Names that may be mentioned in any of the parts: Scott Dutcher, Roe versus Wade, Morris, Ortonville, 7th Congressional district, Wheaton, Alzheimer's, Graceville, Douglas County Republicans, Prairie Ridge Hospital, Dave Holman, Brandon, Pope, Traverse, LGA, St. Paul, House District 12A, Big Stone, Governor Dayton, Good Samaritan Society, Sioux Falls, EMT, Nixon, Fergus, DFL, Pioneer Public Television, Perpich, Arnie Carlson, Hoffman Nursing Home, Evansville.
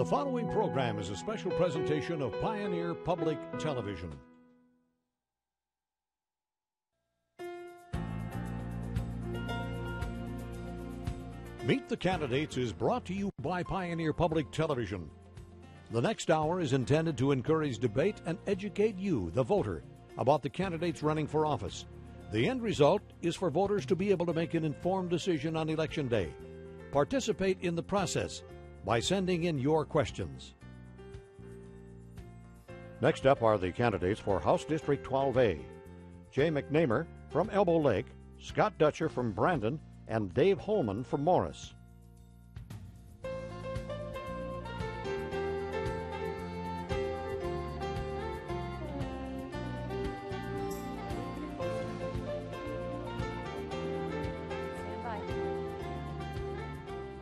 The following program is a special presentation of Pioneer Public Television. Meet the Candidates is brought to you by Pioneer Public Television. The next hour is intended to encourage debate and educate you, the voter, about the candidates running for office. The end result is for voters to be able to make an informed decision on Election Day. Participate in the process by sending in your questions. Next up are the candidates for House District 12A. Jay McNamar from Elbow Lake, Scott Dutcher from Brandon, and Dave Holman from Morris.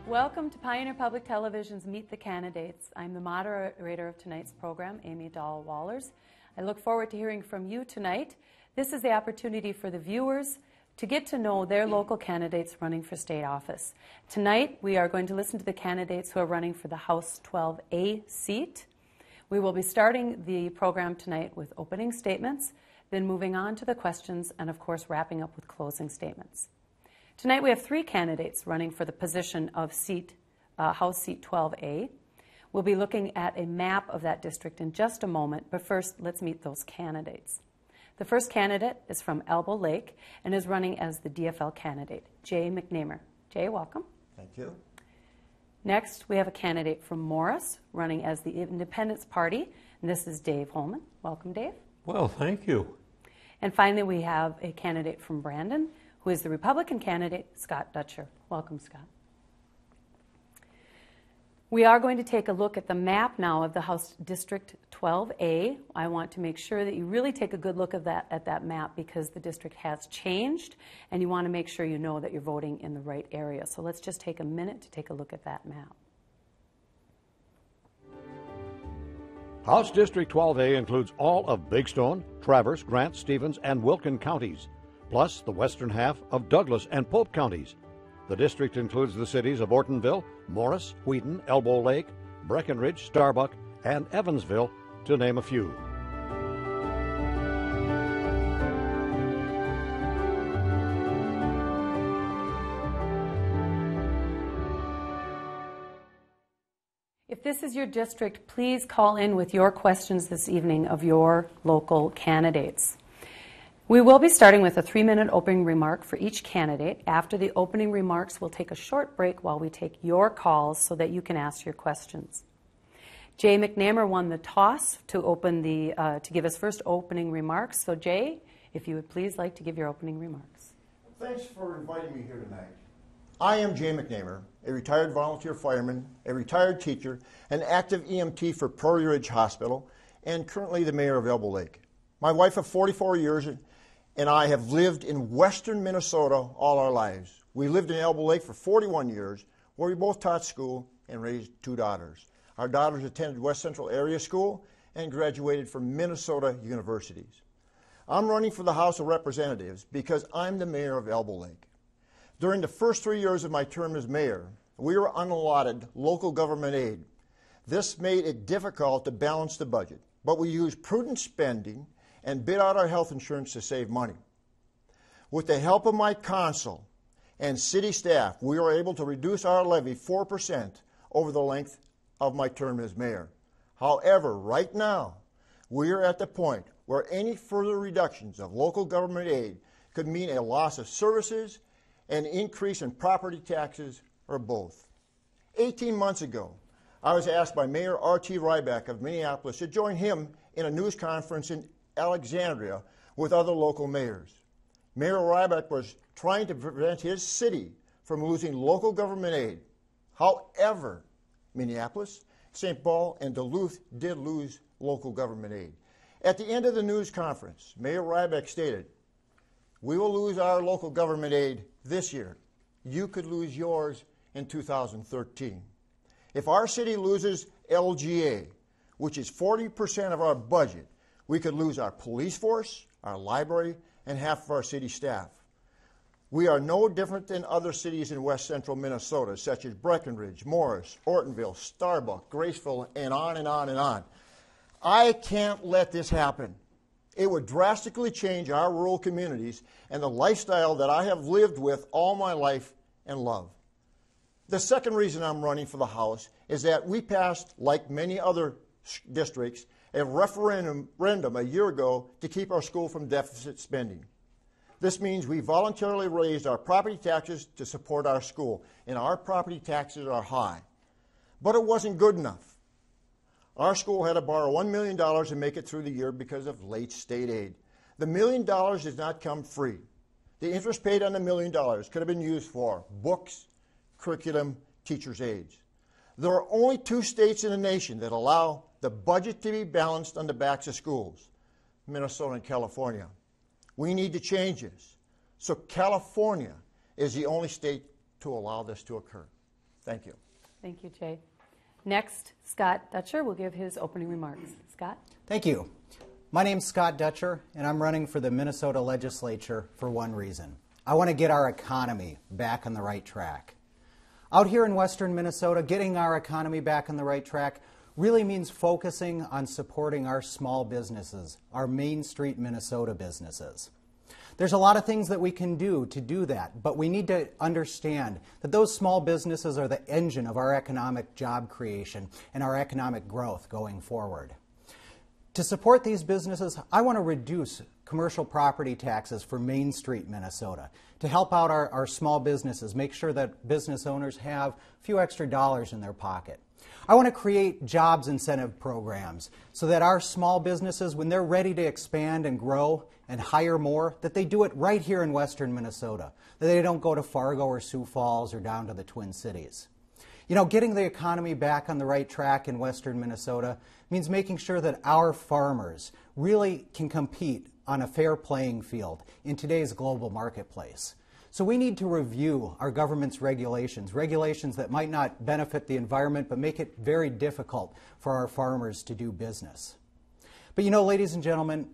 Welcome to Pioneer Public Television's Meet the Candidates. I'm the moderator of tonight's program, Amy Dahl Wallers. I look forward to hearing from you tonight. This is the opportunity for the viewers to get to know their local candidates running for state office. Tonight, we are going to listen to the candidates who are running for the House 12A seat. We will be starting the program tonight with opening statements, then moving on to the questions, and of course, wrapping up with closing statements. Tonight we have three candidates running for the position of House Seat 12A. We'll be looking at a map of that district in just a moment, but first let's meet those candidates. The first candidate is from Elbow Lake and is running as the DFL candidate, Jay McNamar. Jay, welcome. Thank you. Next we have a candidate from Morris running as the Independence Party, and this is Dave Holman. Welcome, Dave. Well, thank you. And finally we have a candidate from Brandon, who is the Republican candidate, Scott Dutcher. Welcome, Scott. We are going to take a look at the map now of the House District 12A. I want to make sure that you really take a good look at that map, because the district has changed and you want to make sure you know that you're voting in the right area. So let's just take a minute to take a look at that map. House District 12A includes all of Big Stone, Traverse, Grant, Stevens, and Wilkin counties, plus the western half of Douglas and Pope counties. The district includes the cities of Ortonville, Morris, Wheaton, Elbow Lake, Breckenridge, Starbuck, and Evansville, to name a few. If this is your district, please call in with your questions this evening of your local candidates. We will be starting with a 3-minute opening remark for each candidate. After the opening remarks, we'll take a short break while we take your calls so that you can ask your questions. Jay McNamar won the toss to open to give his first opening remarks. So Jay, if you would please like to give your opening remarks. Thanks for inviting me here tonight. I am Jay McNamar, a retired volunteer fireman, a retired teacher, an active EMT for Prairie Ridge Hospital, and currently the mayor of Elbow Lake. My wife of 44 years and I have lived in western Minnesota all our lives. We lived in Elbow Lake for 41 years, where we both taught school and raised two daughters. Our daughters attended West Central Area School and graduated from Minnesota universities. I'm running for the House of Representatives because I'm the mayor of Elbow Lake. During the first 3 years of my term as mayor, we were unallotted local government aid. This made it difficult to balance the budget, but we used prudent spending and bid out our health insurance to save money. With the help of my consul and city staff, we were able to reduce our levy 4% over the length of my term as mayor. However, right now, we are at the point where any further reductions of local government aid could mean a loss of services, an increase in property taxes, or both. 18 months ago, I was asked by Mayor R.T. Rybak of Minneapolis to join him in a news conference in Alexandria with other local mayors. Mayor Rybak was trying to prevent his city from losing local government aid. However, Minneapolis, St. Paul, and Duluth did lose local government aid. At the end of the news conference, Mayor Rybak stated, "We will lose our local government aid this year. You could lose yours in 2013. If our city loses LGA, which is 40% of our budget, we could lose our police force, our library, and half of our city staff. We are no different than other cities in west central Minnesota, such as Breckenridge, Morris, Ortonville, Starbuck, Graceville, and on and on and on. I can't let this happen. It would drastically change our rural communities and the lifestyle that I have lived with all my life and love. The second reason I'm running for the House is that we passed, like many other districts, a referendum a year ago to keep our school from deficit spending. This means we voluntarily raised our property taxes to support our school, and our property taxes are high. But it wasn't good enough. Our school had to borrow $1 million to make it through the year because of late state aid. The $1 million did not come free. The interest paid on the $1 million could have been used for books, curriculum, teachers' aids. There are only two states in the nation that allow the budget to be balanced on the backs of schools, Minnesota and California. We need to change this. So California is the only state to allow this to occur. Thank you. Thank you, Jay. Next, Scott Dutcher will give his opening remarks. Scott? Thank you. My name's Scott Dutcher, and I'm running for the Minnesota legislature for one reason. I want to get our economy back on the right track. Out here in western Minnesota, getting our economy back on the right track really means focusing on supporting our small businesses, our Main Street Minnesota businesses. There's a lot of things that we can do to do that, but we need to understand that those small businesses are the engine of our economic job creation and our economic growth going forward. To support these businesses, I want to reduce commercial property taxes for Main Street Minnesota to help out our small businesses, make sure that business owners have a few extra dollars in their pocket. I want to create jobs incentive programs so that our small businesses, when they're ready to expand and grow and hire more, that they do it right here in western Minnesota, that they don't go to Fargo or Sioux Falls or down to the Twin Cities. You know, getting the economy back on the right track in western Minnesota means making sure that our farmers really can compete on a fair playing field in today's global marketplace. So we need to review our government's regulations, regulations that might not benefit the environment but make it very difficult for our farmers to do business. But you know, ladies and gentlemen,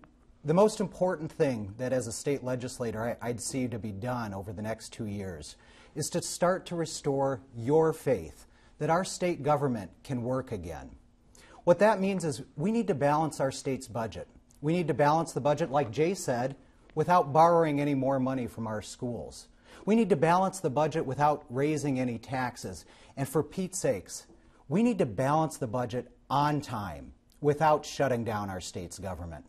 the most important thing that as a state legislator I'd see to be done over the next 2 years is to start to restore your faith that our state government can work again. What that means is we need to balance our state's budget. We need to balance the budget, like Jay said, without borrowing any more money from our schools. We need to balance the budget without raising any taxes. And for Pete's sakes, we need to balance the budget on time without shutting down our state's government.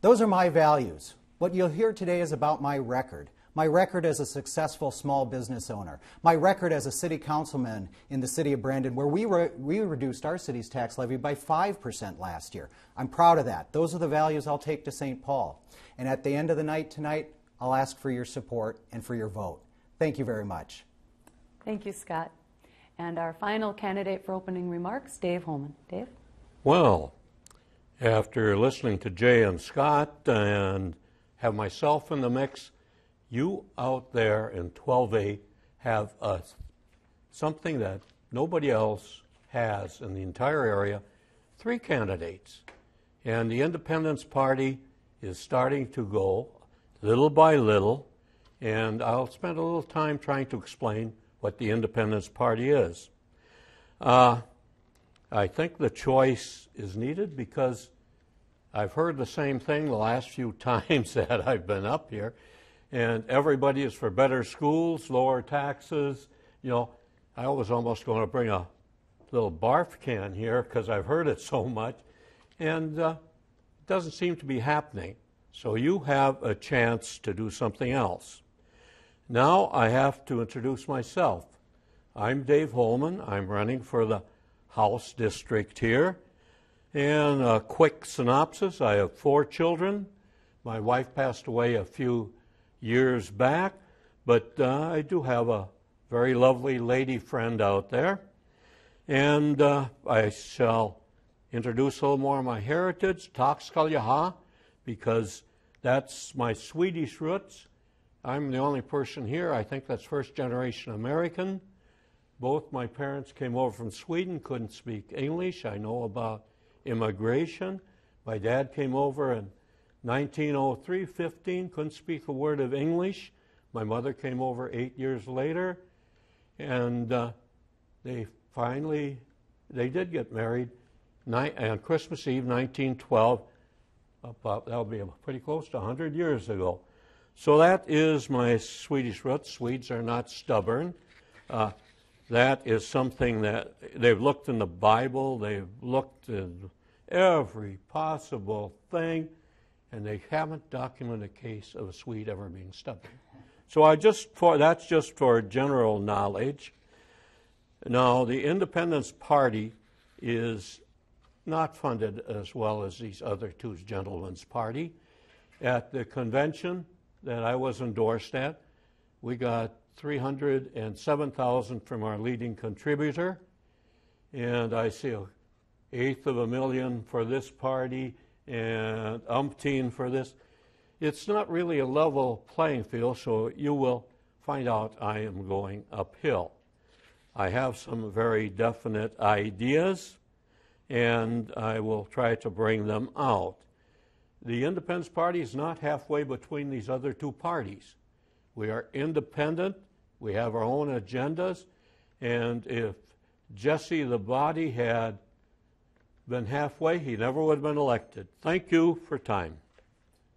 Those are my values. What you'll hear today is about my record as a successful small business owner, my record as a city councilman in the city of Brandon, where we reduced our city's tax levy by 5% last year. I'm proud of that. Those are the values I'll take to St. Paul. And at the end of the night tonight, I'll ask for your support and for your vote. Thank you very much. Thank you, Scott. And our final candidate for opening remarks, Dave Holman. Dave? Well, after listening to Jay and Scott and have myself in the mix, you out there in 12A have something that nobody else has in the entire area, 3 candidates. And the Independence Party is starting to go little by little, and I'll spend a little time trying to explain what the Independence Party is. I think the choice is needed because I've heard the same thing the last few times that I've been up here. And everybody is for better schools, lower taxes. You know, I was almost going to bring a little barf can here because I've heard it so much. And it doesn't seem to be happening. So you have a chance to do something else. Now I have to introduce myself. I'm Dave Holman. I'm running for the House District here. And a quick synopsis, I have 4 children. My wife passed away a few years back, but I do have a very lovely lady friend out there. And I shall introduce a little more of my heritage, Taxkaljaha, because that's my Swedish roots. I'm the only person here, I think, that's first generation American. Both my parents came over from Sweden, couldn't speak English. I know about immigration. My dad came over in 1903, 15, couldn't speak a word of English. My mother came over 8 years later, and they did get married on Christmas Eve, 1912. That'll be pretty close to 100 years ago. So that is my Swedish roots. Swedes are not stubborn. That is something that they've looked in the Bible, they've looked in every possible thing, and they haven't documented a case of a Swede ever being stubborn. So that's just for general knowledge. Now, the Independence Party is not funded as well as these other two gentlemen's party. At the convention that I was endorsed at, we got $307,000 from our leading contributor, and I see $1/8 million for this party and umpteen for this. It's not really a level playing field, so you will find out I am going uphill. I have some very definite ideas, and I will try to bring them out. The Independence Party is not halfway between these other two parties. We are independent. We have our own agendas, and if Jesse the Body had been halfway, he never would have been elected. Thank you for time.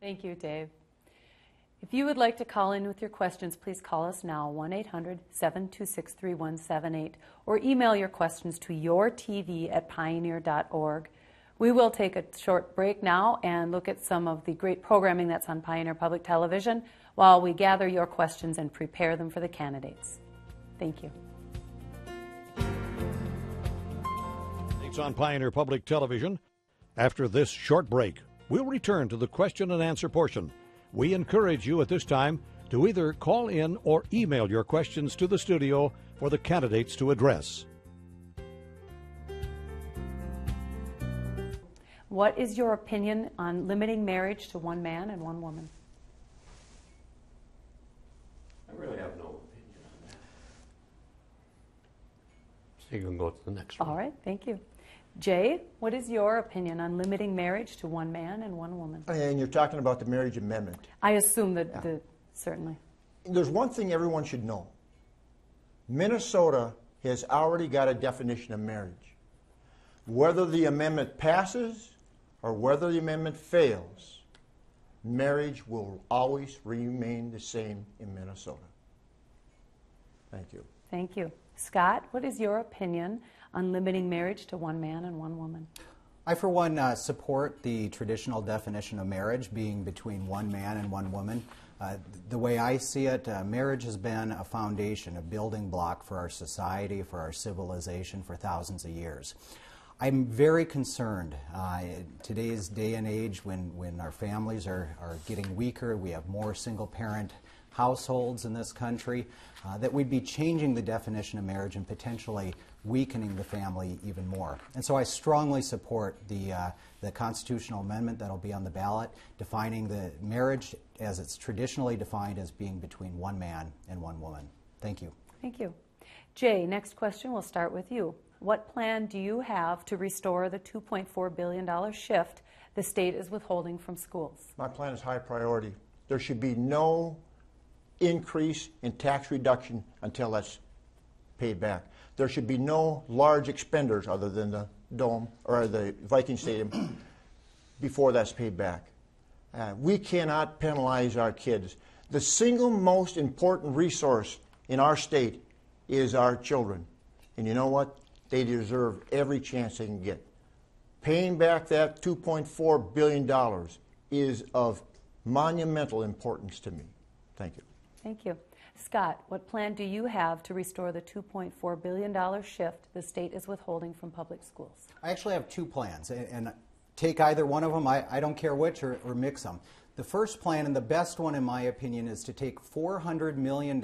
Thank you, Dave. If you would like to call in with your questions, please call us now, 1-800-726-3178, or email your questions to yourtv@pioneer.org. We will take a short break now and look at some of the great programming that's on Pioneer Public Television while we gather your questions and prepare them for the candidates. Thank you. It's on Pioneer Public Television. After this short break, we'll return to the question and answer portion. We encourage you at this time to either call in or email your questions to the studio for the candidates to address. What is your opinion on limiting marriage to one man and one woman? I really have no opinion on that. So you can go to the next one. All right, thank you. Jay, what is your opinion on limiting marriage to one man and one woman? And you're talking about the marriage amendment. I assume that, yeah. Certainly. There's one thing everyone should know. Minnesota has already got a definition of marriage. Whether the amendment passes or whether the amendment fails, marriage will always remain the same in Minnesota. Thank you. Thank you. Scott, what is your opinion on limiting marriage to one man and one woman? I, for one, support the traditional definition of marriage being between one man and one woman. The way I see it, marriage has been a foundation, a building block for our society, for our civilization for thousands of years. I'm very concerned in today's day and age when our families are getting weaker, we have more single-parent households in this country, that we'd be changing the definition of marriage and potentially weakening the family even more. And so I strongly support the constitutional amendment that'll be on the ballot, defining the marriage as it's traditionally defined as being between one man and one woman. Thank you. Thank you. Jay, next question, we'll start with you. What plan do you have to restore the $2.4 billion shift the state is withholding from schools? My plan is high priority. There should be no increase in tax reduction until that's paid back. There should be no large expenditures other than the Dome or the Viking Stadium before that's paid back. We cannot penalize our kids. The single most important resource in our state is our children. And you know what? They deserve every chance they can get. Paying back that $2.4 billion is of monumental importance to me. Thank you. Thank you. Scott, what plan do you have to restore the $2.4 billion shift the state is withholding from public schools? I actually have two plans, and take either one of them, I don't care which, or mix them. The first plan, and the best one in my opinion, is to take $400 million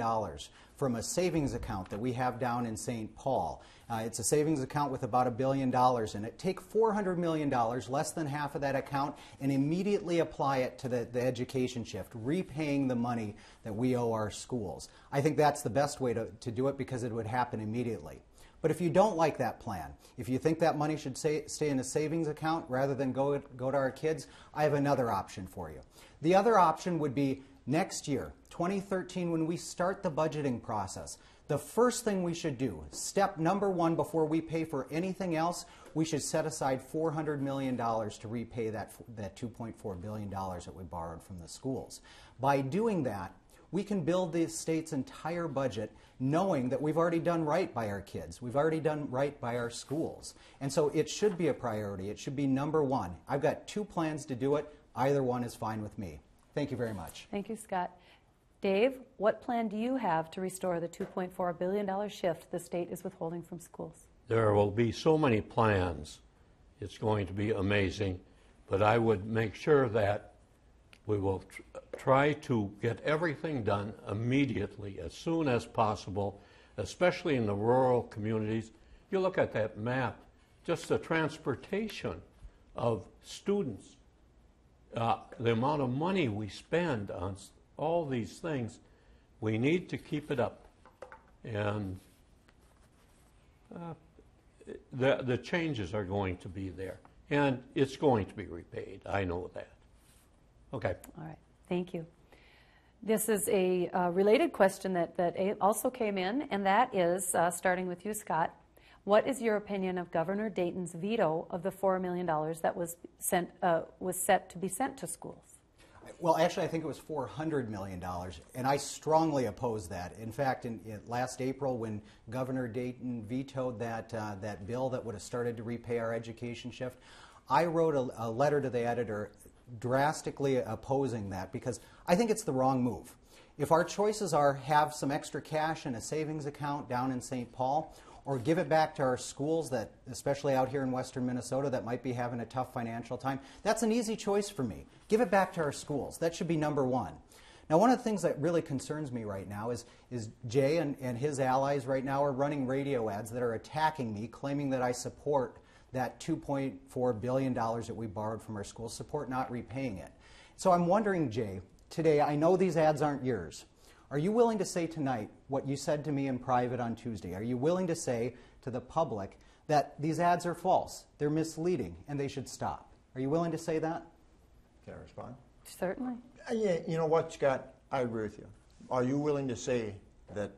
from a savings account that we have down in St. Paul. It's a savings account with about $1 billion in it. Take $400 million, less than half of that account, and immediately apply it to the education shift, repaying the money that we owe our schools. I think that's the best way to do it because it would happen immediately. But if you don't like that plan, if you think that money should stay in a savings account rather than go to our kids, I have another option for you. The other option would be Next year, 2013, when we start the budgeting process, the first thing we should do, step number one before we pay for anything else, we should set aside $400 million to repay that $2.4 billion that we borrowed from the schools. By doing that, we can build the state's entire budget knowing that we've already done right by our kids. We've already done right by our schools. And so it should be a priority. It should be number one. I've got two plans to do it. Either one is fine with me. Thank you very much. Thank you, Scott. Dave, what plan do you have to restore the $2.4 billion shift the state is withholding from schools? There will be so many plans. It's going to be amazing. But I would make sure that we will try to get everything done immediately, as soon as possible, especially in the rural communities. You look at that map, just the transportation of students, the amount of money we spend on all these things, we need to keep it up. And the changes are going to be there. And it's going to be repaid. I know that. Okay. All right. Thank you. This is a related question that also came in, and that is, starting with you, Scott, what is your opinion of Governor Dayton's veto of the $4 million that was set to be sent to schools? Well, actually, I think it was $400 million, and I strongly oppose that. In fact, in last April, when Governor Dayton vetoed that bill that would have started to repay our education shift, I wrote a letter to the editor drastically opposing that, because I think it's the wrong move. If our choices are have some extra cash in a savings account down in St. Paul, or give it back to our schools that, especially out here in western Minnesota, that might be having a tough financial time, that's an easy choice for me. Give it back to our schools. That should be number one. Now, one of the things that really concerns me right now is Jay and his allies right now are running radio ads that are attacking me, claiming that I support that $2.4 billion that we borrowed from our schools, support not repaying it. So I'm wondering, Jay, today, I know these ads aren't yours. Are you willing to say tonight what you said to me in private on Tuesday? Are you willing to say to the public that these ads are false, they're misleading, and they should stop? Are you willing to say that? Can I respond? Certainly. Yeah, you know what, Scott? I agree with you. Are you willing to say that,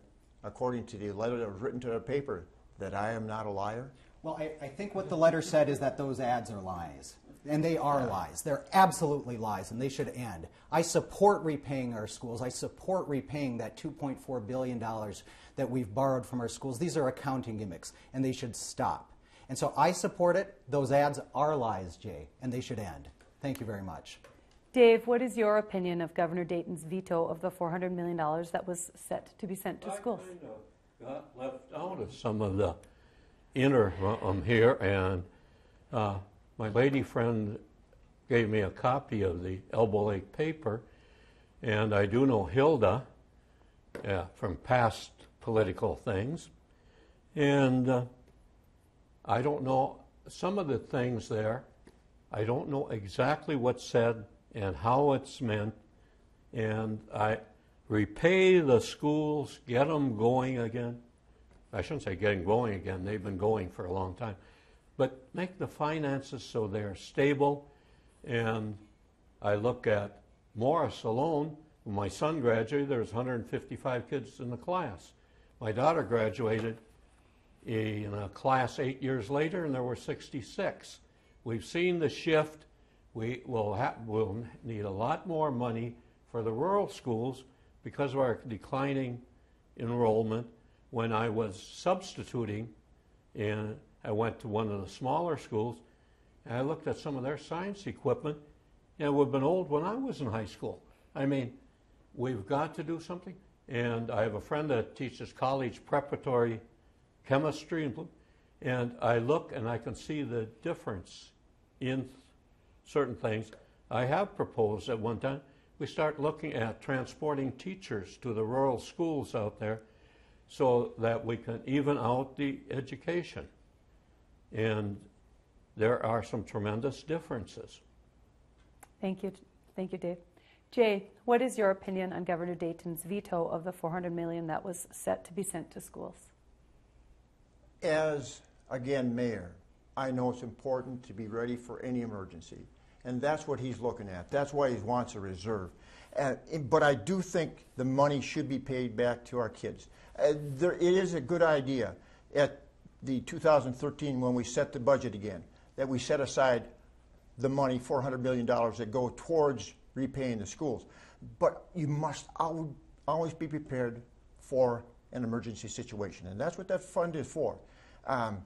according to the letter that was written to the paper, that I am not a liar? Well, I think what the letter said is that those ads are lies, and they are lies. They're absolutely lies, and they should end. I support repaying our schools. I support repaying that $2.4 billion that we've borrowed from our schools. These are accounting gimmicks, and they should stop. And so I support it. Those ads are lies, Jay, and they should end. Thank you very much. Dave, what is your opinion of Governor Dayton's veto of the $400 million that was set to be sent to schools? I kind of got left out of some of the inner room here, and my lady friend gave me a copy of the Elbow Lake paper, and I do know Hilda from past political things, and I don't know some of the things there. I don't know exactly what's said and how it's meant, and I repay the schools, get them going again. I shouldn't say getting going again. They've been going for a long time. But make the finances so they're stable. And I look at Morris alone. When my son graduated, there was 155 kids in the class. My daughter graduated in a class 8 years later, and there were 66. We've seen the shift. We will need a lot more money for the rural schools because of our declining enrollment. When I was substituting, and I went to one of the smaller schools, and I looked at some of their science equipment, and it would have been old when I was in high school. I mean, we've got to do something. And I have a friend that teaches college preparatory chemistry, and I look and I can see the difference in certain things. I have proposed at one time we start looking at transporting teachers to the rural schools out there, so that we can even out the education. And there are some tremendous differences. Thank you. Thank you, Dave. Jay, what is your opinion on Governor Dayton's veto of the $400 million that was set to be sent to schools? As, again, mayor, I know it's important to be ready for any emergency. And that's what he's looking at. That's why he wants a reserve. But I do think the money should be paid back to our kids. It is a good idea at the 2013, when we set the budget again, that we set aside the money, $400 million, that go towards repaying the schools. But you must always be prepared for an emergency situation, and that's what that fund is for. And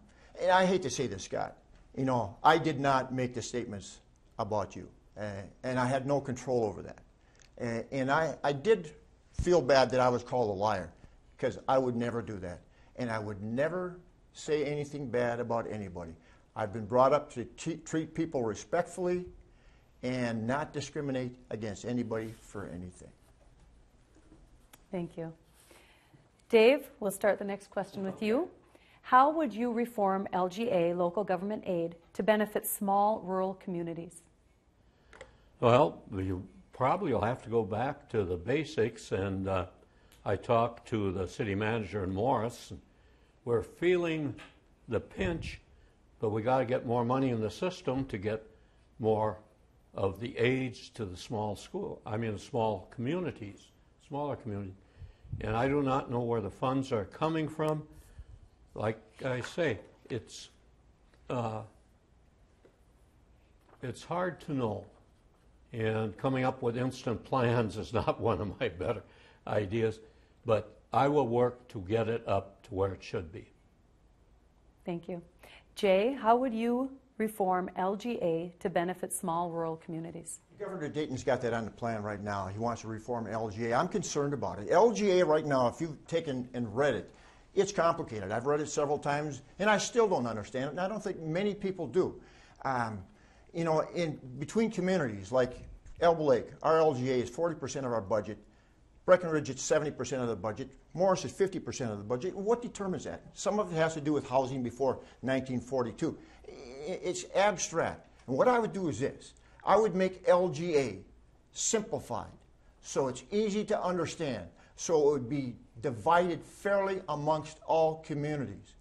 I hate to say this, Scott, you know, I did not make the statements about you, and I had no control over that. And I did feel bad that I was called a liar, because I would never do that, and I would never say anything bad about anybody. I've been brought up to treat people respectfully and not discriminate against anybody for anything. Thank you. Dave, we'll start the next question with you. How would you reform LGA, local government aid, to benefit small rural communities? Well, you probably will have to go back to the basics, and I talked to the city manager in Morris. We're feeling the pinch, but we got to get more money in the system to get more of the aids to the small communities, smaller communities. And I do not know where the funds are coming from. Like I say, it's hard to know, and coming up with instant plans is not one of my better ideas, but I will work to get it up to where it should be. Thank you. Jay, how would you reform LGA to benefit small rural communities? Governor Dayton's got that on the plan right now. He wants to reform LGA. I'm concerned about it. LGA right now, if you've taken and read it, it's complicated. I've read it several times, and I still don't understand it, and I don't think many people do. You know, in between communities like Elbow Lake, our LGA is 40% of our budget. Breckenridge is 70% of the budget. Morris is 50% of the budget. What determines that? Some of it has to do with housing before 1942. It's abstract. And what I would do is this. I would make LGA simplified so it's easy to understand, so it would be divided fairly amongst all communities.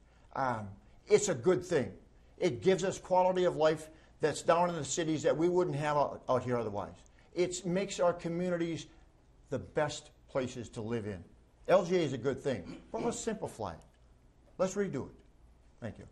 It's a good thing. It gives us quality of life that's down in the cities that we wouldn't have out here otherwise. It makes our communities the best places to live in. LGA is a good thing, but let's simplify it. Let's redo it. Thank you.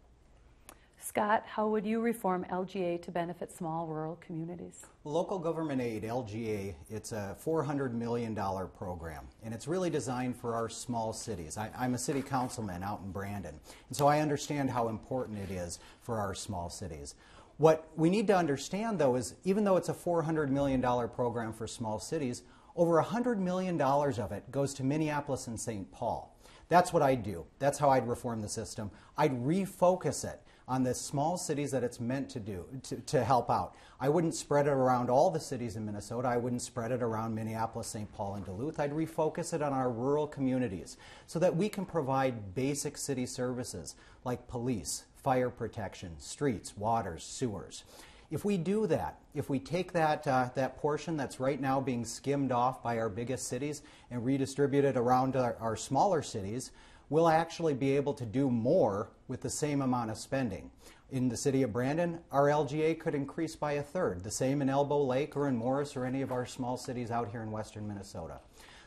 Scott, how would you reform LGA to benefit small rural communities? Local government aid, LGA, it's a $400 million program, and it's really designed for our small cities. I'm a city councilman out in Brandon, and so I understand how important it is for our small cities. What we need to understand, though, is even though it's a $400 million program for small cities, over $100 million of it goes to Minneapolis and St. Paul. That's what I'd do. That's how I'd reform the system. I'd refocus it on the small cities that it's meant to do, to help out. I wouldn't spread it around all the cities in Minnesota. I wouldn't spread it around Minneapolis, St. Paul, and Duluth. I'd refocus it on our rural communities so that we can provide basic city services like police, fire protection, streets, waters, sewers. If we do that, if we take that portion that's right now being skimmed off by our biggest cities and redistribute it around our smaller cities, we'll actually be able to do more with the same amount of spending. In the city of Brandon, our LGA could increase by 1/3, the same in Elbow Lake or in Morris or any of our small cities out here in western Minnesota.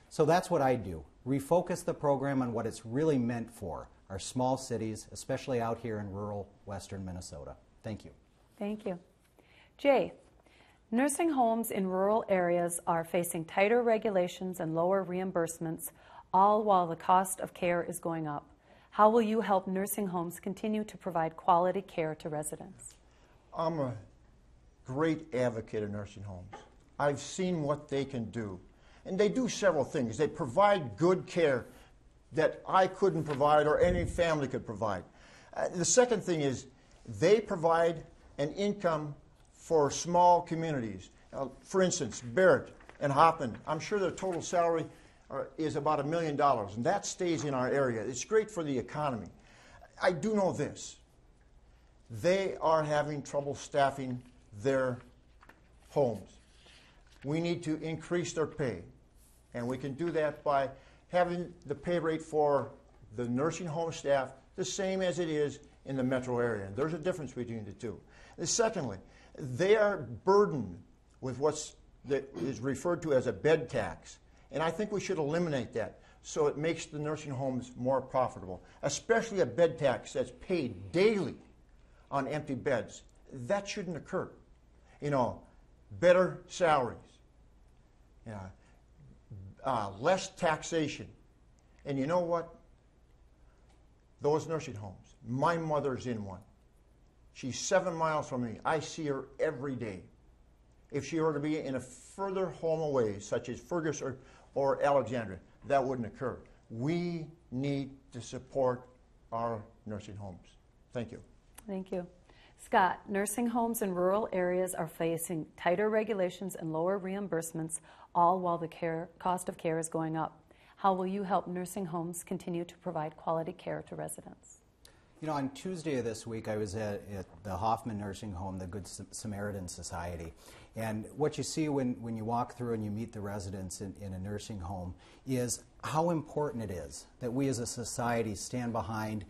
So that's what I do. Refocus the program on what it's really meant for, our small cities, especially out here in rural western Minnesota. Thank you. Thank you. Jay, nursing homes in rural areas are facing tighter regulations and lower reimbursements, all while the cost of care is going up. How will you help nursing homes continue to provide quality care to residents? I'm a great advocate of nursing homes. I've seen what they can do, and they do several things. They provide good care that I couldn't provide or any family could provide. The second thing is they provide an income for small communities. For instance, Barrett and Hoffman, I'm sure their total salary is about $1 million, and that stays in our area. It's great for the economy. I do know this. They are having trouble staffing their homes. We need to increase their pay, and we can do that by having the pay rate for the nursing home staff the same as it is in the metro area. There's a difference between the two. And secondly, They are burdened with that is referred to as a bed tax, and I think we should eliminate that so it makes the nursing homes more profitable, especially a bed tax that's paid daily on empty beds. That shouldn't occur. You know, better salaries, you know, less taxation. And you know what? Those nursing homes, my mother's in one. She's 7 miles from me. I see her every day. If she were to be in a further home away, such as Fergus or Alexandria, that wouldn't occur. We need to support our nursing homes. Thank you. Thank you. Scott, nursing homes in rural areas are facing tighter regulations and lower reimbursements, all while the cost of care is going up. How will you help nursing homes continue to provide quality care to residents? You know, on Tuesday of this week, I was at the Hoffman Nursing Home, the Good Samaritan Society. And what you see when you walk through and you meet the residents in a nursing home is how important it is that we as a society stand behind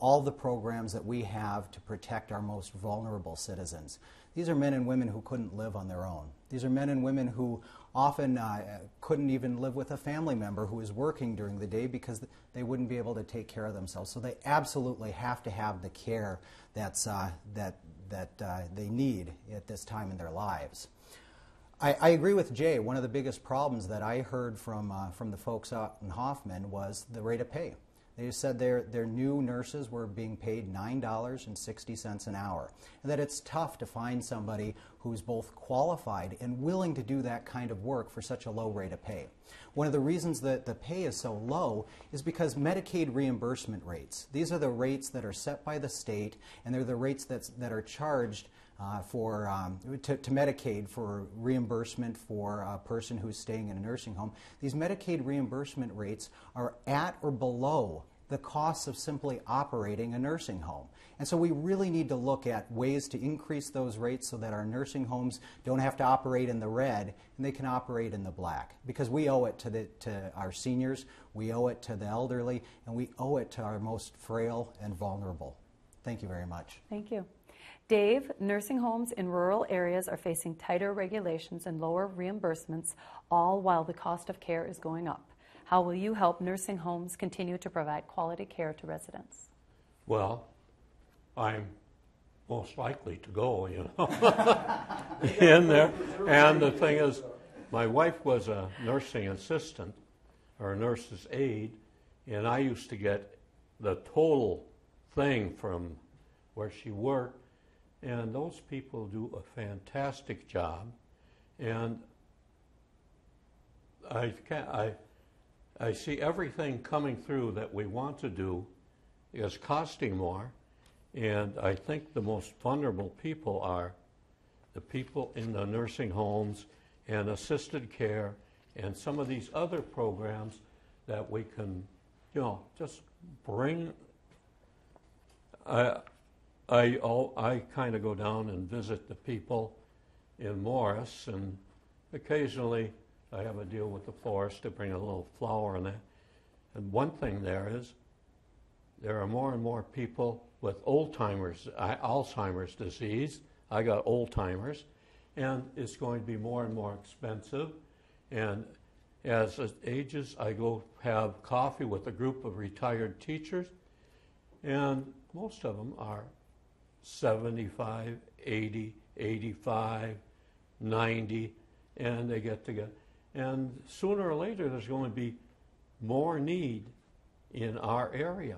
all the programs that we have to protect our most vulnerable citizens. These are men and women who couldn't live on their own. These are men and women who often couldn't even live with a family member who is working during the day because they wouldn't be able to take care of themselves. So they absolutely have to have the care that's, that they need at this time in their lives. I agree with Jay. One of the biggest problems that I heard from the folks out in Hoffman was the rate of pay. They said their new nurses were being paid $9.60 an hour, and that it's tough to find somebody who's both qualified and willing to do that kind of work for such a low rate of pay. One of the reasons that the pay is so low is because Medicaid reimbursement rates. These are the rates that are set by the state, and they're the rates that are charged to Medicaid for reimbursement for a person who's staying in a nursing home. These Medicaid reimbursement rates are at or below the costs of simply operating a nursing home. And so we really need to look at ways to increase those rates so that our nursing homes don't have to operate in the red and they can operate in the black. Because we owe it to our seniors, we owe it to the elderly, and we owe it to our most frail and vulnerable. Thank you very much. Thank you. Dave, nursing homes in rural areas are facing tighter regulations and lower reimbursements, all while the cost of care is going up. How will you help nursing homes continue to provide quality care to residents? Well, I'm most likely to go, you know, in there. And the thing is, my wife was a nursing assistant or a nurse's aide, and I used to get the total thing from where she worked. And those people do a fantastic job, and I see everything coming through that we want to do is costing more, and I think the most vulnerable people are the people in the nursing homes and assisted care and some of these other programs that we can, you know, just bring. I kind of go down and visit the people in Morris, and occasionally I have a deal with the florist to bring a little flower and that. And one thing there is, there are more and more people with Alzheimer's disease. I got old timers, and it's going to be more and more expensive. And as it ages, I go have coffee with a group of retired teachers, and most of them are 75, 80, 85, 90, and they get together. And sooner or later, there's going to be more need in our area.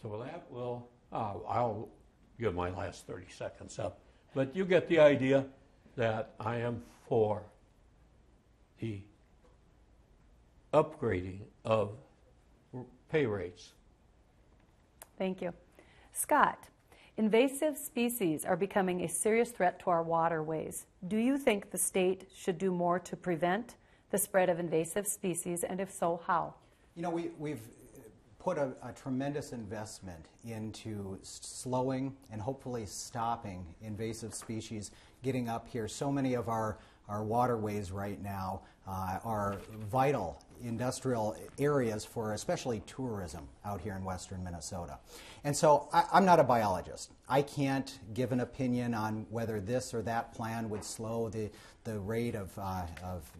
So that will, I'll give my last 30 seconds up, but you get the idea that I am for the upgrading of pay rates. Thank you. Scott, invasive species are becoming a serious threat to our waterways. Do you think the state should do more to prevent the spread of invasive species, and if so, how? You know, we've put a tremendous investment into slowing and hopefully stopping invasive species getting up here. So many of our waterways right now are vital industrial areas for especially tourism out here in western Minnesota. And so I'm not a biologist. I can't give an opinion on whether this or that plan would slow the rate of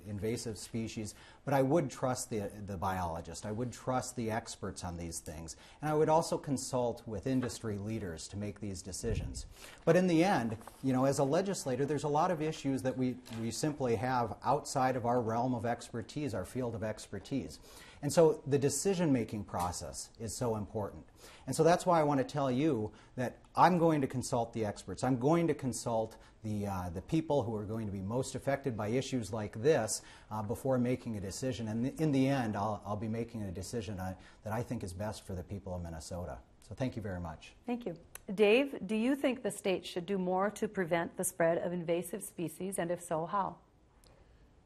invasive species, but I would trust the biologist. I would trust the experts on these things. And I would also consult with industry leaders to make these decisions. But in the end, you know, as a legislator, there's a lot of issues that we simply have outside of our realm of expertise, our field of expertise. And so the decision-making process is so important. And so that's why I want to tell you that I'm going to consult the experts. I'm going to consult the people who are going to be most affected by issues like this before making a decision. And in the end, I'll be making a decision that I think is best for the people of Minnesota. So thank you very much. Thank you. Dave, do you think the state should do more to prevent the spread of invasive species, and if so, how?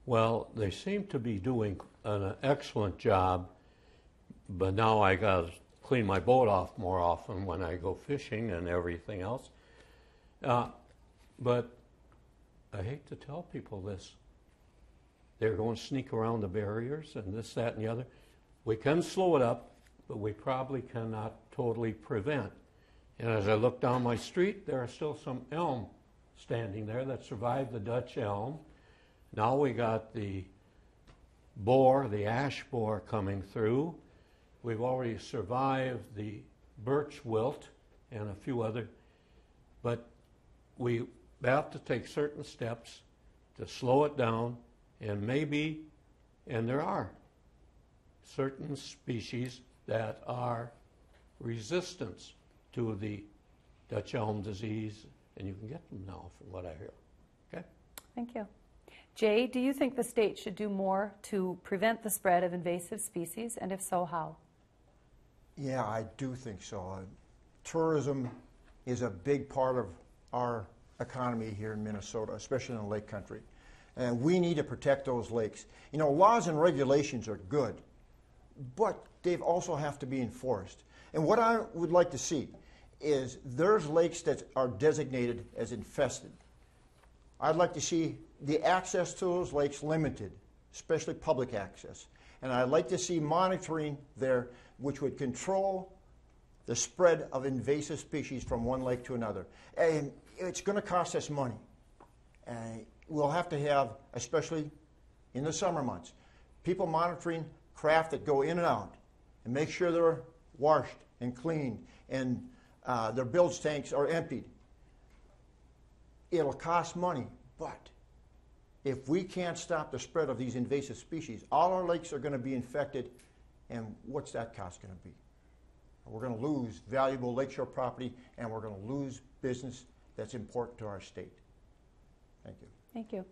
Well, they seem to be doing an excellent job, but now I got to clean my boat off more often when I go fishing and everything else. But I hate to tell people this. They're going to sneak around the barriers and this, that, and the other. We can slow it up, but we probably cannot totally prevent. And as I look down my street, there are still some elm standing there that survived the Dutch elm. Now we got the boar, the ash boar coming through. We've already survived the birch wilt and a few other, but we have to take certain steps to slow it down, and maybe, and there are certain species that are resistant to the Dutch elm disease, and you can get them now from what I hear. Okay? Thank you. Jay, do you think the state should do more to prevent the spread of invasive species, and if so, how? Yeah, I do think so. Tourism is a big part of our economy here in Minnesota, especially in the lake country. And we need to protect those lakes. You know, laws and regulations are good, but they also have to be enforced. And what I would like to see is there's lakes that are designated as infested. I'd like to see the access to those lakes limited, especially public access. And I'd like to see monitoring there, which would control the spread of invasive species from one lake to another. And it's going to cost us money. And we'll have to have, especially in the summer months, people monitoring craft that go in and out and make sure they're washed and cleaned and their bilge tanks are emptied. It'll cost money, but if we can't stop the spread of these invasive species, all our lakes are going to be infected, and what's that cost going to be? We're going to lose valuable lakeshore property, and we're going to lose business that's important to our state. Thank you. Thank you.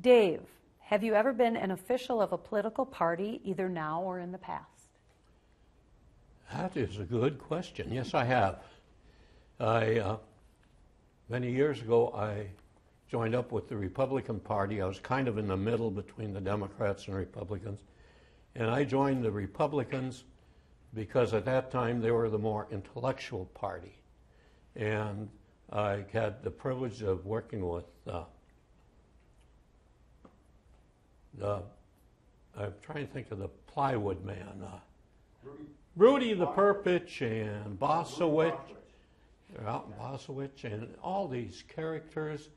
Dave, have you ever been an official of a political party, either now or in the past? That is a good question. Yes, I have. Many years ago, I joined up with the Republican Party. I was kind of in the middle between the Democrats and Republicans. And I joined the Republicans because at that time they were the more intellectual party. And I had the privilege of working with I'm trying to think of the plywood man. Rudy the Perpich and Bosowich. They're out in Bosowich and all these characters.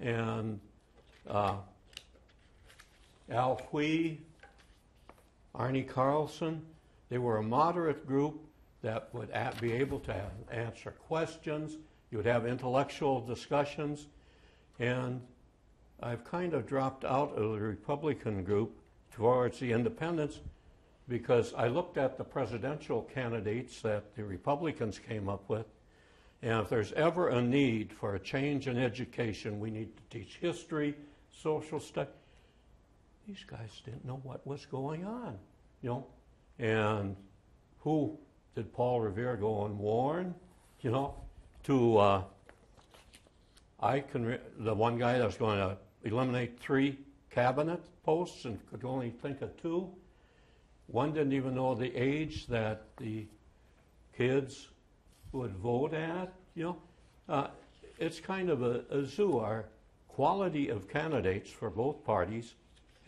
And Al Hui, Arnie Carlson, they were a moderate group that would be able to answer questions. You would have intellectual discussions. And I've kind of dropped out of the Republican group towards the independents because I looked at the presidential candidates that the Republicans came up with. And if there's ever a need for a change in education, we need to teach history, social studies. These guys didn't know what was going on, you know. And who did Paul Revere go and warn, you know, to the one guy that was going to eliminate 3 cabinet posts and could only think of 2. One didn't even know the age that the kids would vote at, you know. It's kind of a zoo. Our quality of candidates for both parties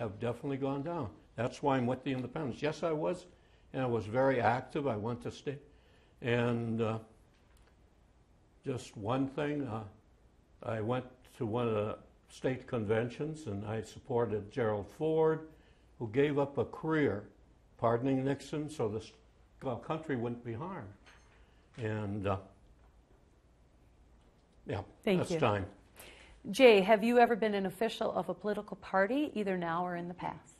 have definitely gone down. That's why I'm with the independents. Yes, I was, and I was very active. I went to state. And just one thing, I went to one of the state conventions, and I supported Gerald Ford, who gave up a career pardoning Nixon so the country wouldn't be harmed. And yeah, that's time. Jay, have you ever been an official of a political party, either now or in the past?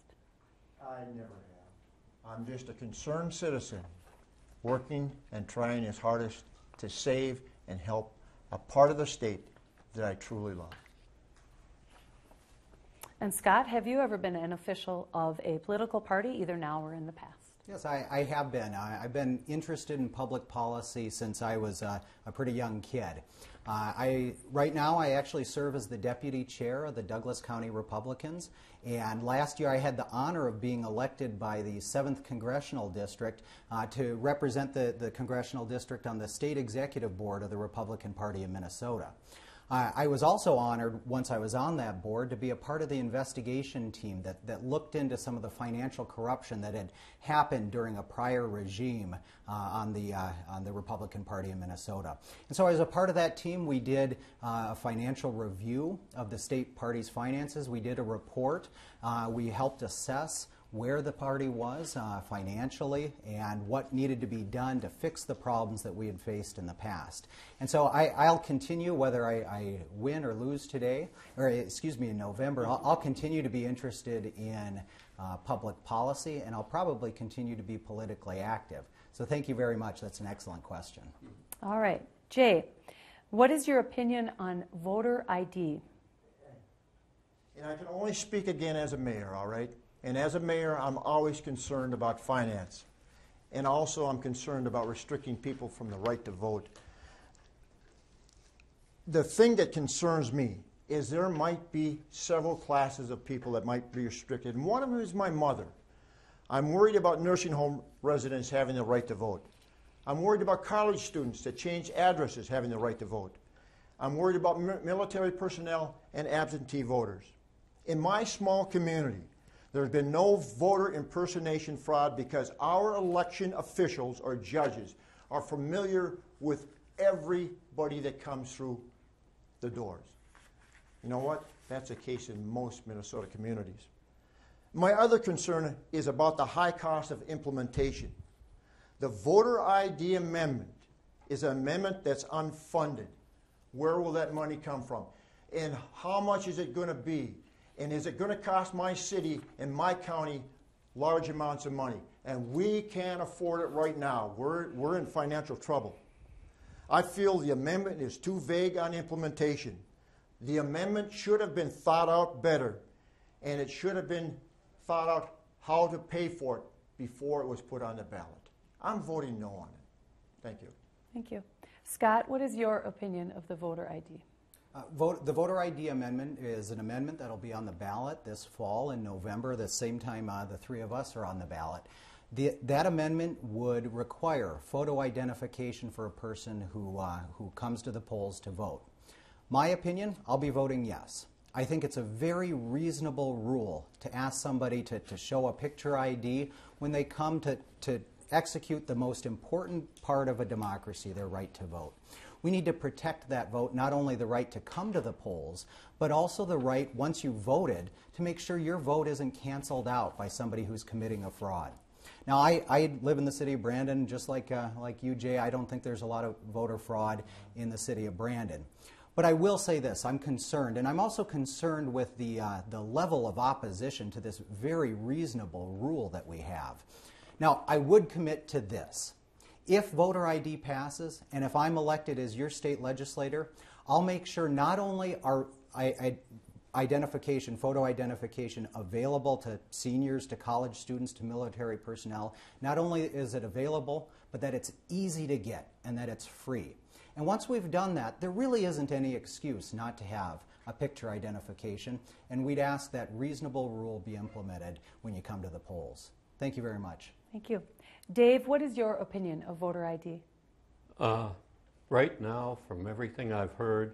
I never have. I'm just a concerned citizen working and trying his hardest to save and help a part of the state that I truly love. And Scott, have you ever been an official of a political party, either now or in the past? Yes, I have been. I've been interested in public policy since I was a pretty young kid. Right now, I actually serve as the deputy chair of the Douglas County Republicans, and last year I had the honor of being elected by the 7th Congressional District to represent the Congressional District on the State Executive Board of the Republican Party of Minnesota. I was also honored, once I was on that board, to be a part of the investigation team that looked into some of the financial corruption that had happened during a prior regime on the Republican Party in Minnesota. And so as a part of that team, we did a financial review of the state party's finances. We did a report. We helped assess where the party was financially and what needed to be done to fix the problems that we had faced in the past. And so I'll continue, whether I win or lose today, or excuse me, in November, I'll continue to be interested in public policy, and I'll probably continue to be politically active. So thank you very much. That's an excellent question. All right. Jay, what is your opinion on voter ID? And I can only speak again as a mayor, all right? And as a mayor, I'm always concerned about finance. And also, I'm concerned about restricting people from the right to vote. The thing that concerns me is there might be several classes of people that might be restricted. And one of them is my mother. I'm worried about nursing home residents having the right to vote. I'm worried about college students that change addresses having the right to vote. I'm worried about military personnel and absentee voters. In my small community, there's been no voter impersonation fraud because our election officials or judges are familiar with everybody that comes through the doors. You know what? That's the case in most Minnesota communities. My other concern is about the high cost of implementation. The voter ID amendment is an amendment that's unfunded. Where will that money come from? And how much is it going to be? And is it going to cost my city and my county large amounts of money? And we can't afford it right now. We're in financial trouble. I feel the amendment is too vague on implementation. The amendment should have been thought out better, and it should have been thought out how to pay for it before it was put on the ballot. I'm voting no on it. Thank you. Thank you. Scott, what is your opinion of the voter ID? The voter ID amendment is an amendment that will be on the ballot this fall in November, the same time the three of us are on the ballot. That amendment would require photo identification for a person who comes to the polls to vote. My opinion, I'll be voting yes. I think it's a very reasonable rule to ask somebody to show a picture ID when they come to execute the most important part of a democracy, their right to vote. We need to protect that vote, not only the right to come to the polls, but also the right, once you've voted, to make sure your vote isn't canceled out by somebody who's committing a fraud. Now, I live in the city of Brandon, just like you, Jay. I don't think there's a lot of voter fraud in the city of Brandon. But I will say this, I'm concerned, and I'm also concerned with the level of opposition to this very reasonable rule that we have. Now, I would commit to this. If voter ID passes, and if I'm elected as your state legislator, I'll make sure not only are identification, photo identification available to seniors, to college students, to military personnel, not only is it available, but that it's easy to get and that it's free. And once we've done that, there really isn't any excuse not to have a picture identification, and we'd ask that reasonable rule be implemented when you come to the polls. Thank you very much. Thank you. Dave, what is your opinion of voter ID? Right now, from everything I've heard,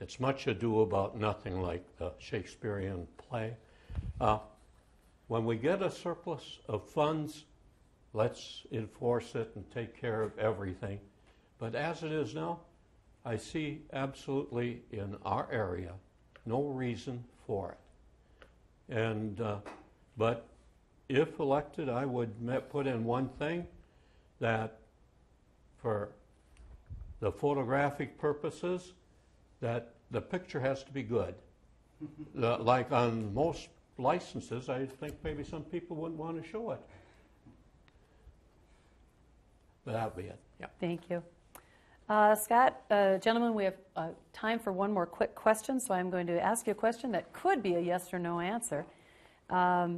it's much ado about nothing, like the Shakespearean play. when we get a surplus of funds, let's enforce it and take care of everything. But as it is now, I see absolutely in our area no reason for it. And but if elected, I would put in one thing, that for the photographic purposes, that the picture has to be good. Like on most licenses, I think maybe some people wouldn't want to show it. But that would be it. Yeah. Thank you. Scott, gentlemen, we have time for one more quick question, so I'm going to ask you a question that could be a yes or no answer. Are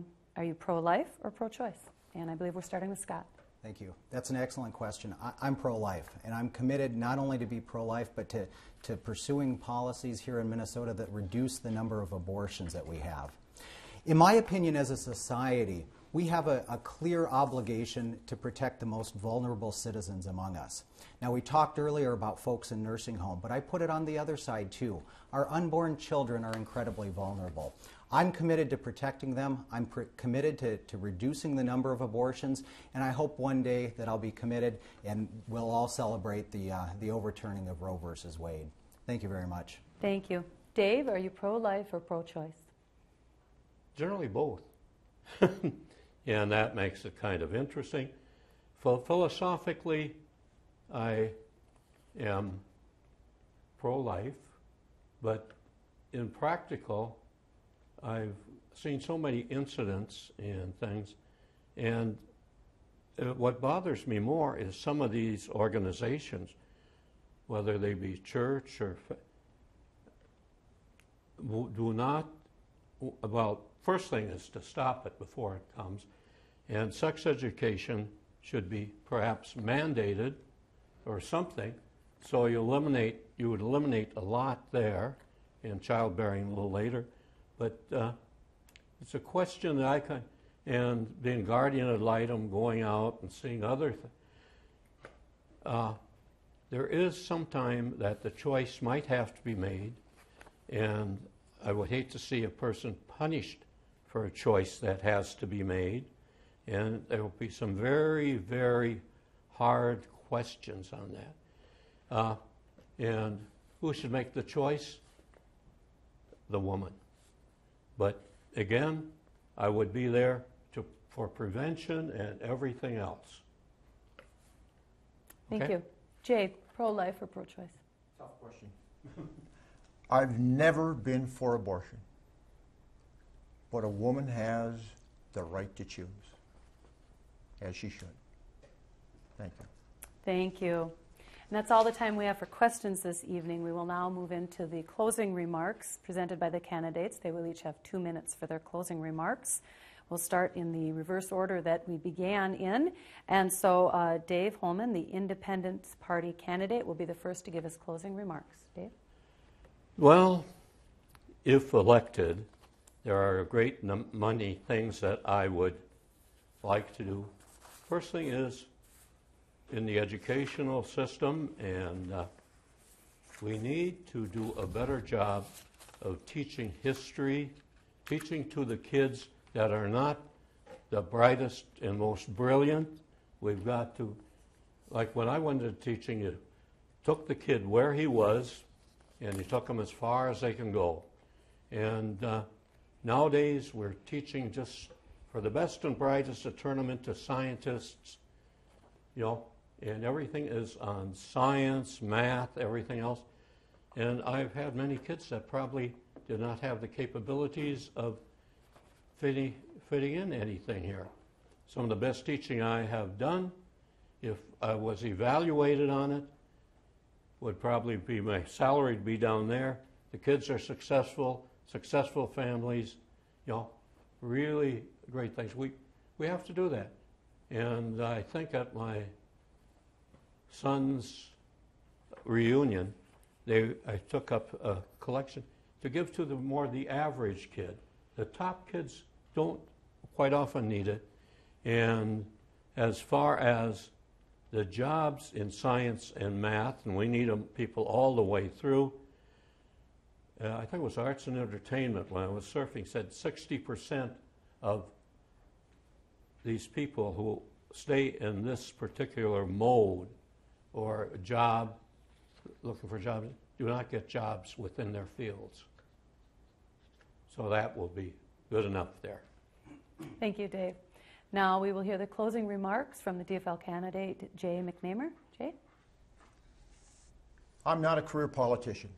you pro-life or pro-choice? And I believe we're starting with Scott. Thank you. That's an excellent question. I'm pro-life, and I'm committed not only to be pro-life, but to pursuing policies here in Minnesota that reduce the number of abortions that we have. In my opinion, as a society, we have a clear obligation to protect the most vulnerable citizens among us. Now, we talked earlier about folks in nursing home, but I put it on the other side, too. Our unborn children are incredibly vulnerable. I'm committed to protecting them. I'm committed to reducing the number of abortions, and I hope one day that I'll be committed and we'll all celebrate the overturning of Roe versus Wade. Thank you very much. Thank you. Dave, are you pro-life or pro-choice? Generally both. And that makes it kind of interesting. Philosophically, I am pro-life, but in practical, I've seen so many incidents and things, and what bothers me more is some of these organizations, whether they be church or do not, well, first thing is to stop it before it comes, and sex education should be perhaps mandated or something, so you would eliminate a lot there, and childbearing a little later. But it's a question that I can, and being guardian ad litem, going out and seeing other things. There is some time that the choice might have to be made, and I would hate to see a person punished for a choice that has to be made. And there will be some very, very hard questions on that. And who should make the choice? The woman. But again, I would be there for prevention and everything else. Thank you. Jay, pro-life or pro-choice? Tough question. I've never been for abortion, but a woman has the right to choose, as she should. Thank you. Thank you. And that's all the time we have for questions this evening. We will now move into the closing remarks presented by the candidates. They will each have 2 minutes for their closing remarks. We'll start in the reverse order that we began in. And so Dave Holman, the Independence Party candidate, will be the first to give his closing remarks. Dave? Well, if elected, there are a great many things that I would like to do. First thing is, in the educational system, and we need to do a better job of teaching history, teaching to the kids that are not the brightest and most brilliant. We've got to, like when I went into teaching, you took the kid where he was, and you took them as far as they can go. And nowadays, we're teaching just for the best and brightest to turn them into scientists, you know, and everything is on science, math, everything else. And I've had many kids that probably did not have the capabilities of fitting in anything here. Some of the best teaching I have done, if I was evaluated on it, would probably be my salary would be down there. The kids are successful, successful families, you know, really great things. We have to do that. And I think at my son's reunion, I took up a collection to give to the average kid. The top kids don't quite often need it. And as far as the jobs in science and math, and we need people all the way through, I think it was arts and entertainment when I was surfing, said 60% of these people who stay in this particular mode or job, looking for jobs, do not get jobs within their fields. So that will be good enough there. Thank you, Dave. Now we will hear the closing remarks from the DFL candidate, Jay McNamar. Jay? I'm not a career politician.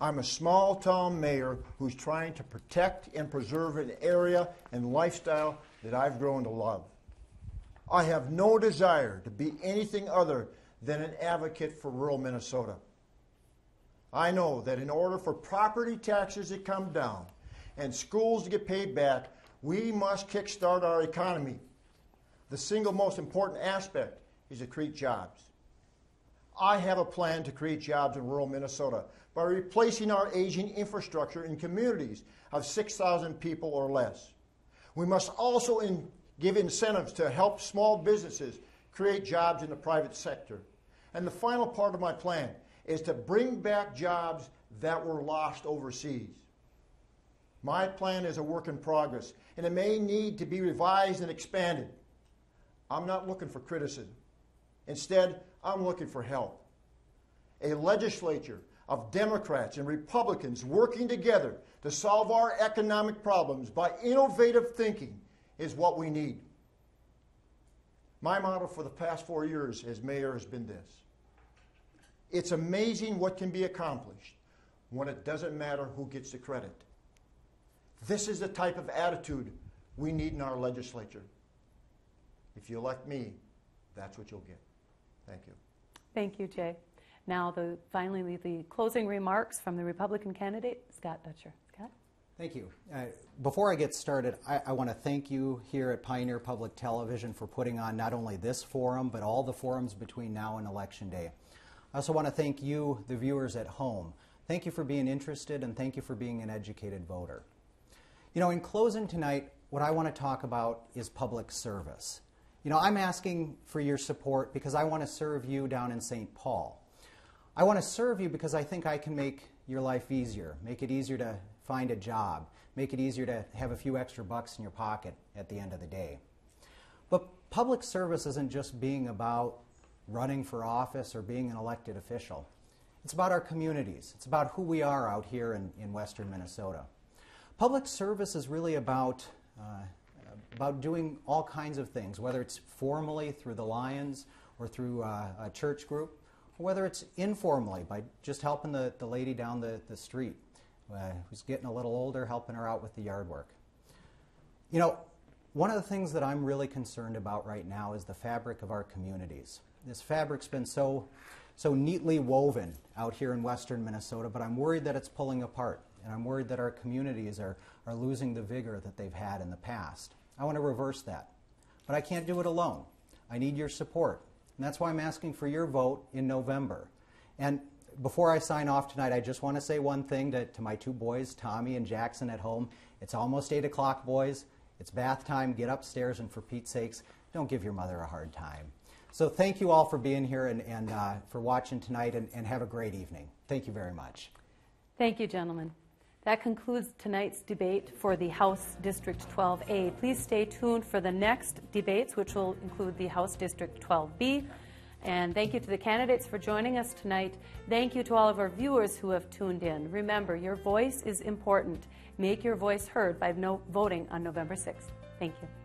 I'm a small-town mayor who's trying to protect and preserve an area and lifestyle that I've grown to love. I have no desire to be anything other than an advocate for rural Minnesota. I know that in order for property taxes to come down and schools to get paid back, we must kickstart our economy. The single most important aspect is to create jobs. I have a plan to create jobs in rural Minnesota by replacing our aging infrastructure in communities of 6,000 people or less. We must also give incentives to help small businesses create jobs in the private sector. And the final part of my plan is to bring back jobs that were lost overseas. My plan is a work in progress, and it may need to be revised and expanded. I'm not looking for criticism. Instead, I'm looking for help. A legislature of Democrats and Republicans working together to solve our economic problems by innovative thinking is what we need. My motto for the past 4 years as mayor has been this: it's amazing what can be accomplished when it doesn't matter who gets the credit. This is the type of attitude we need in our legislature. If you elect me, that's what you'll get. Thank you. Thank you, Jay. Now, finally, the closing remarks from the Republican candidate, Scott Dutcher. Scott? Thank you. Before I get started, I want to thank you here at Pioneer Public Television for putting on not only this forum, but all the forums between now and Election Day. I also want to thank you, the viewers at home. Thank you for being interested, and thank you for being an educated voter. You know, in closing tonight, what I want to talk about is public service. You know, I'm asking for your support because I want to serve you down in St. Paul. I want to serve you because I think I can make your life easier, make it easier to find a job, make it easier to have a few extra bucks in your pocket at the end of the day. But public service isn't just being about running for office or being an elected official. It's about our communities. It's about who we are out here in western Minnesota. Public service is really about doing all kinds of things, whether it's formally through the Lions or through a church group, or whether it's informally by just helping the lady down the street who's getting a little older, helping her out with the yard work. You know, one of the things that I'm really concerned about right now is the fabric of our communities. This fabric's been so neatly woven out here in western Minnesota, but I'm worried that it's pulling apart. And I'm worried that our communities are losing the vigor that they've had in the past. I want to reverse that. But I can't do it alone. I need your support. And that's why I'm asking for your vote in November. And before I sign off tonight, I just want to say one thing to my two boys, Tommy and Jackson at home. It's almost 8 o'clock, boys. It's bath time. Get upstairs. And for Pete's sakes, don't give your mother a hard time. So thank you all for being here and for watching tonight. And have a great evening. Thank you very much. Thank you, gentlemen. That concludes tonight's debate for the House District 12A. Please stay tuned for the next debates, which will include the House District 12B. And thank you to the candidates for joining us tonight. Thank you to all of our viewers who have tuned in. Remember, your voice is important. Make your voice heard by voting on November 6th. Thank you.